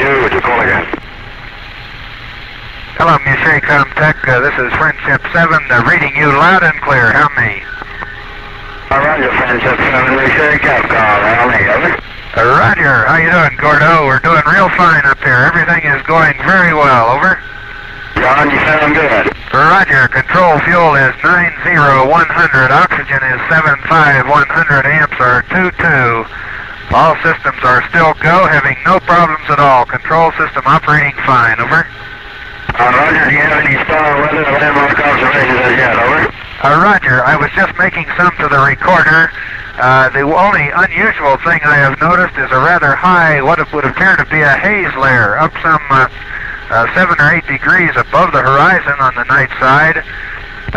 Dude, you call again. Hello, Meshacham Tech. This is Friendship 7. Reading you loud and clear. How many? Roger, Friendship 7. We say Capcom. How many? Roger. How you doing, Gordo? We're doing real fine up here. Everything is going very well. Over. John, you sound good. Roger. Control fuel is 90100. Oxygen is 75100. Amps are 22. All systems are still go, having no problems at all. Control system operating fine, over. Roger, do you have any star weather or landmark observations as yet, over? Roger, I was just making some to the recorder. The only unusual thing I have noticed is a rather high, what would appear to be a haze layer, up some 7 or 8 degrees above the horizon on the night side.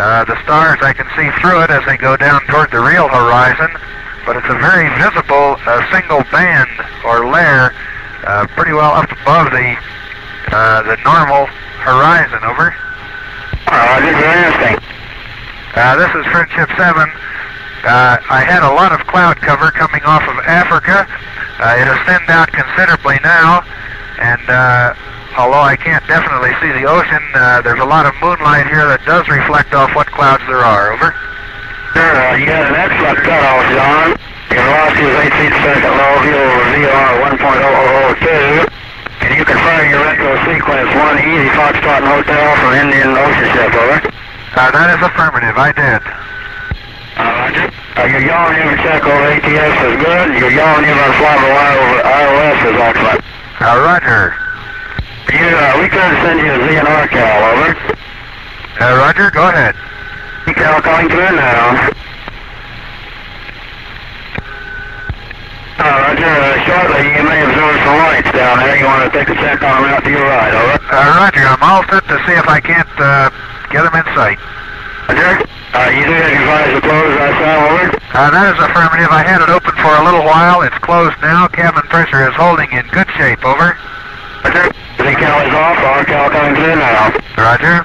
The stars, I can see through it as they go down toward the real horizon. But it's a very visible single band or layer, pretty well up above the normal horizon. Over. This is interesting. This is Friendship 7. I had a lot of cloud cover coming off of Africa. It has thinned out considerably now, and although I can't definitely see the ocean, there's a lot of moonlight here that does reflect off what clouds there are. Over. You had an excellent cutoff, John. Your velocity is 8 feet/second, low view over VR 1.002. Can you confirm your retro sequence 1 Easy Foxtrot Hotel from Indian Ocean ship, over? That is affirmative, I did. Roger. Your yaw inver check over ATS is good. Your yaw inver flyby wire over iOS is excellent. Roger. We could send you a ZNR cal, over. Roger, go ahead. Cal calling through now. Roger, shortly you may observe some lights down there. You want to take a check on them out to your right, over? Roger, I'm all set to see if I can't get them in sight. Roger, you do have your visor closed right side, over? That is affirmative. I had it open for a little while. It's closed now. Cabin pressure is holding in good shape, over. Roger, the cal is off. Our cal coming through now. Roger.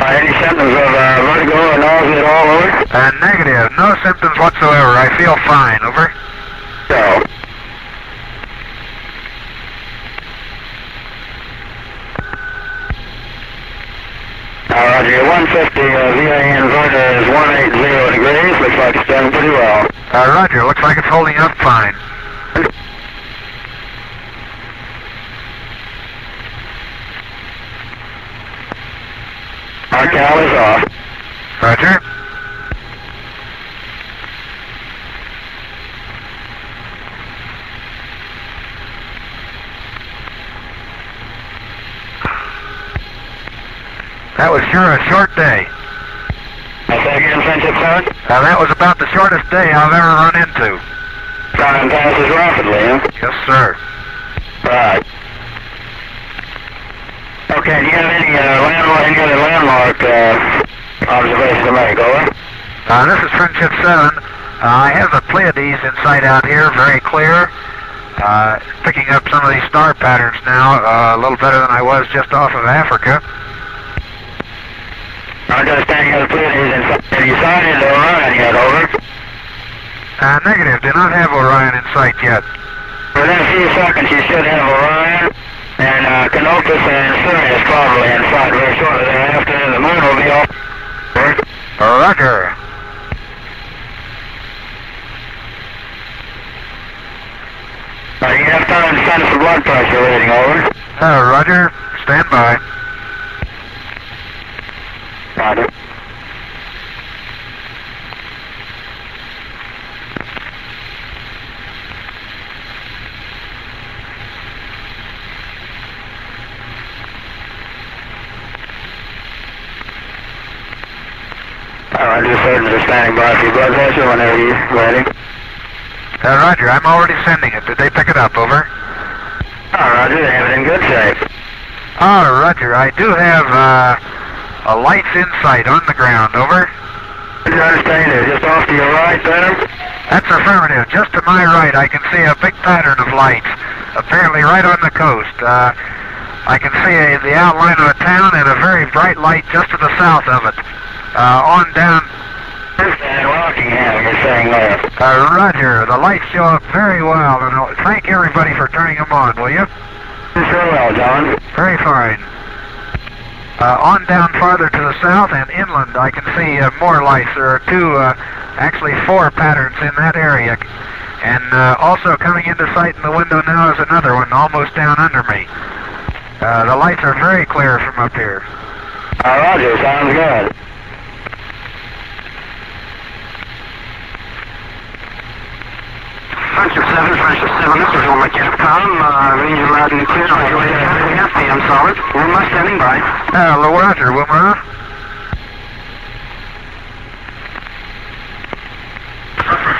Any symptoms of vertigo or nausea at all, over? Negative. No symptoms whatsoever. I feel fine, over. So. Roger, 150 VAN inverter is 180 degrees. Looks like it's done pretty well. Roger, looks like it's holding up fine. Our cal is off. Roger. That was sure a short day. Say again, Friendship 7? That was about the shortest day I've ever run into. Time passes rapidly, huh? Yes, sir. Right. Okay, do you have any other landmark observation to make, over? This is Friendship 7. I have the Pleiades in sight out here, very clear. Picking up some of these star patterns now, a little better than I was just off of Africa. I'm just standing on the Pleiades in sight. Have you sighted Orion yet, over? Negative, do not have Orion in sight yet. Within a few seconds you should have Orion. And Canopus and Sirius probably in sight very shortly thereafter. The moon will be off. Roger. You have time to send us a blood pressure reading, over. Roger. Stand by. Roger. Roger, surgeons are standing by for your blood pressure whenever you're ready. Roger, I'm already sending it. Did they pick it up, over? Roger, they have it in good shape. Roger, I do have a light's in sight on the ground, over. Roger, I understand it. Just off to your right there? That's affirmative. Just to my right, I can see a big pattern of lights, apparently right on the coast. I can see the outline of a town and a very bright light just to the south of it. On down And Rockingham, you're saying there. Roger, the lights show up very well, and I'll thank everybody for turning them on, will you? Very well, John. Very fine. On down farther to the south and inland, I can see more lights. There are two, actually four patterns in that area. And also coming into sight in the window now is another one, almost down under me. The lights are very clear from up here. Roger, sounds good. Friendship 7, this is Wilma, Capcom. Range loud and clear. I'm solid. Wilma standing by. Hello, Roger, Wilma.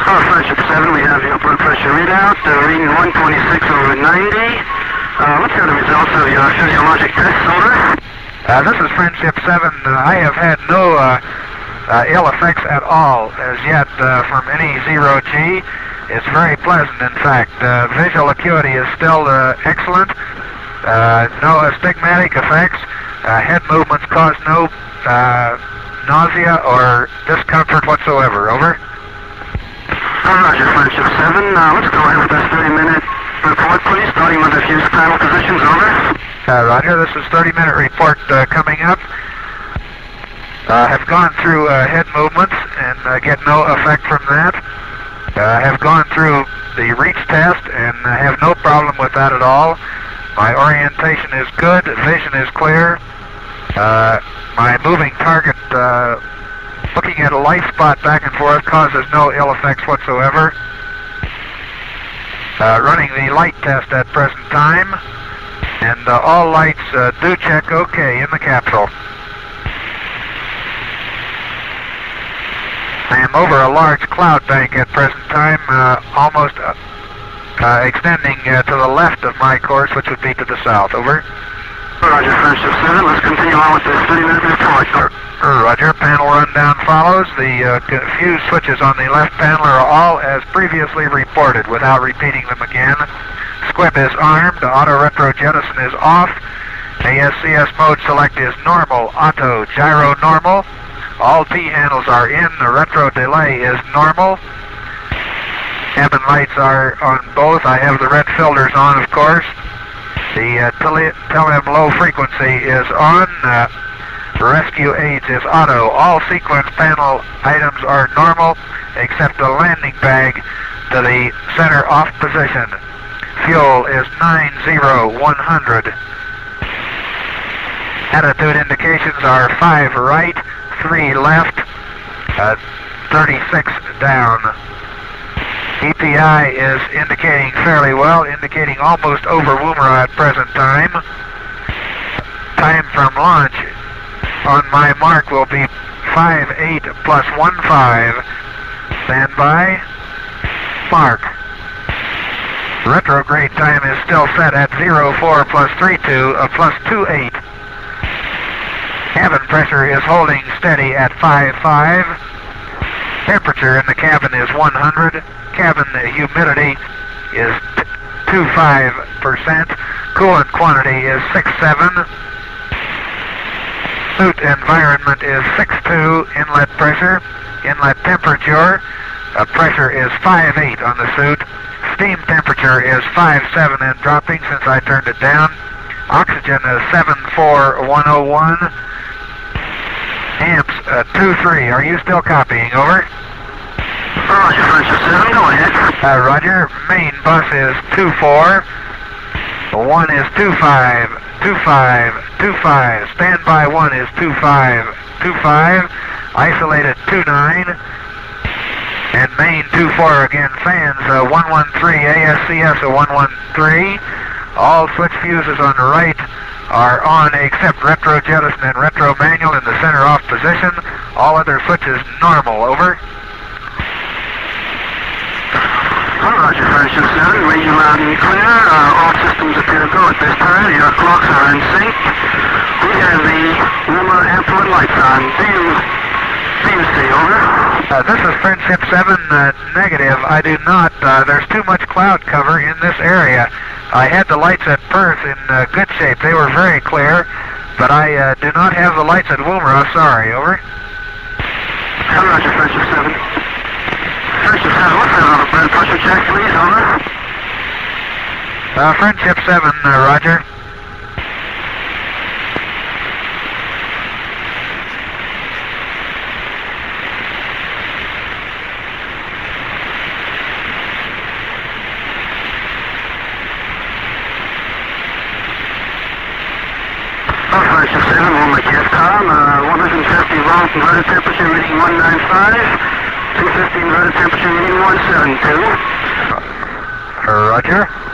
Friendship 7, we have your blood pressure readout. Reading 126/90. Let's have the results of your physiologic test, over. This is Friendship 7. I have had no ill effects at all as yet from any zero G. It's very pleasant, in fact. Visual acuity is still excellent. No astigmatic effects. Head movements cause no nausea or discomfort whatsoever. Over. Roger, Friendship 7. Let's go ahead with this 30-minute report, please, starting with the fuse panel positions. Over. Roger, this is 30-minute report coming up. Have gone through head movements and get no effect from that. Have gone through the reach test and have no problem with that at all. My orientation is good, vision is clear. My moving target, looking at a light spot back and forth, causes no ill effects whatsoever. Running the light test at present time, and all lights do check okay in the capsule. I am over a large cloud bank at present time, almost extending to the left of my course, which would be to the south. Over. Roger, Friendship 7. Let's continue on with the 30-minute report. Roger, panel rundown follows. The fuse switches on the left panel are all as previously reported, without repeating them again. Squib is armed. Auto-retro jettison is off. ASCS mode select is normal. Auto gyro normal. All P handles are in, the retro delay is normal. Cabin lights are on both. I have the red filters on, of course. The telem low frequency is on. Rescue aids is auto. All sequence panel items are normal, except the landing bag to the center off position. Fuel is 90100. Attitude indications are 5 right. 3 left, 36 down. EPI is indicating fairly well, indicating almost over Woomera at present time. Time from launch on my mark will be 58 plus 15. Stand by. Mark. Retrograde time is still set at 04 plus 32 plus 28. Cabin pressure is holding steady at 5.5. Temperature in the cabin is 100. Cabin humidity is 25%. Coolant quantity is 67. Suit environment is 62. Inlet pressure. Inlet temperature. Pressure is 5.8 on the suit. Steam temperature is 5.7 and dropping since I turned it down. Oxygen is 74101. Amps 23. Are you still copying? Over. Roger, Friendship 7. Go ahead. Roger. Main bus is 24. One is 25. Standby one is 25. Isolated 29. And main 24 again. Fans 113. ASCS 113. All switch fuses on the right are on except retro jettison and retro manual in the center off position. All other switches normal. Over. Roger, Friendship 7. Reading loud and clear. All systems appear to go at this time. Your clocks are in sync. We have the Wheeler Airport lights on. DMSC, over. This is Friendship 7. Negative. I do not. There's too much cloud cover in this area. I had the lights at Perth in good shape. They were very clear, but I do not have the lights at Woomera. Sorry, over. Roger, Friendship 7. Friendship 7, what's that on a blood pressure check, please, over? Friendship 7, Roger. Inverted temperature reading 195, 250 inverted temperature reading 172. Roger.